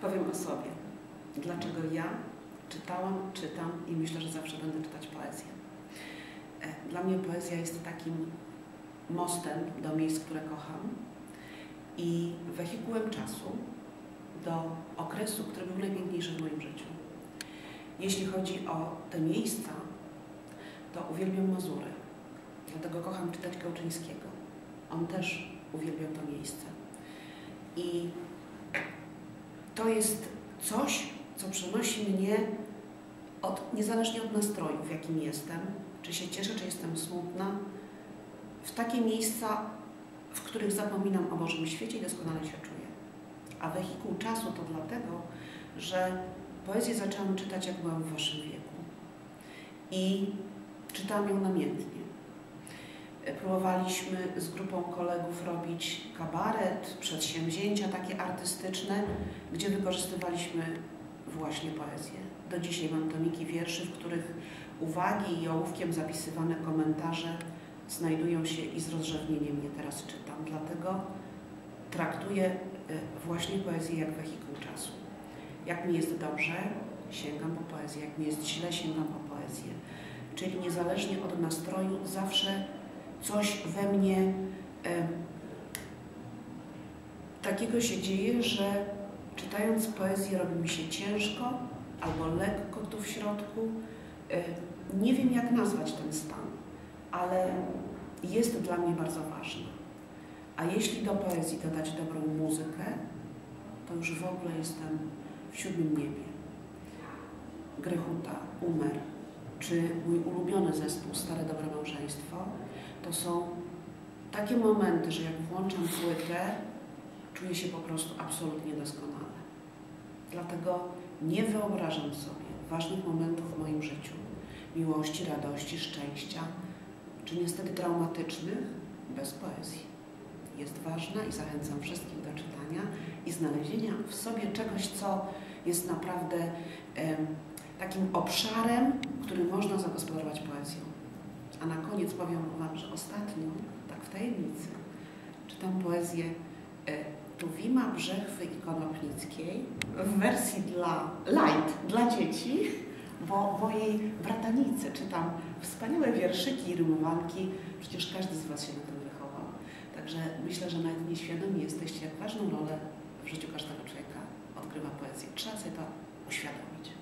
Powiem o sobie. Dlaczego ja czytałam, czytam i myślę, że zawsze będę czytać poezję. Dla mnie poezja jest takim mostem do miejsc, które kocham i wehikułem czasu do okresu, który był najpiękniejszy w moim życiu. Jeśli chodzi o te miejsca, to uwielbiam Mazury. Dlatego kocham czytać Gałczyńskiego. On też uwielbiał to miejsce. I to jest coś, co przenosi mnie niezależnie od nastroju, w jakim jestem, czy się cieszę, czy jestem smutna, w takie miejsca, w których zapominam o Bożym świecie i doskonale się czuję. A wehikuł czasu to dlatego, że poezję zaczęłam czytać, jak byłam w waszym wieku. I czytałam ją namiętnie. Próbowaliśmy z grupą kolegów robić kabaret, przedsięwzięcia takie artystyczne, gdzie wykorzystywaliśmy właśnie poezję. Do dzisiaj mam tomiki wierszy, w których uwagi i ołówkiem zapisywane komentarze znajdują się i z rozrzewnieniem je teraz czytam. Dlatego traktuję właśnie poezję jak wehikuł czasu. Jak mi jest dobrze, sięgam po poezję. Jak mi jest źle, sięgam po poezję. Czyli niezależnie od nastroju zawsze coś we mnie takiego się dzieje, że czytając poezję robi mi się ciężko albo lekko tu w środku. Nie wiem, jak nazwać ten stan, ale jest dla mnie bardzo ważny. A jeśli do poezji dodać dobrą muzykę, to już w ogóle jestem w siódmym niebie. Grechuta, Umer, czy mój ulubiony zespół Stare Dobre Małżeństwo, to są takie momenty, że jak włączam płytę, czuję się po prostu absolutnie doskonale. Dlatego nie wyobrażam sobie ważnych momentów w moim życiu, miłości, radości, szczęścia, czy niestety traumatycznych, bez poezji. Jest ważna i zachęcam wszystkich do czytania i znalezienia w sobie czegoś, co jest naprawdę takim obszarem, który można zagospodarować poezją. A na koniec powiem wam, że ostatnio, tak w tajemnicy, czytam poezję Tuwima, Brzechwy i Konopnickiej w wersji dla light, dla dzieci, bo mojej bratanicy czytam wspaniałe wierszyki i rymowanki. Przecież każdy z was się na tym wychował. Także myślę, że nawet nieświadomi jesteście, jak ważną rolę w życiu każdego człowieka odgrywa poezja. Trzeba sobie to uświadomić.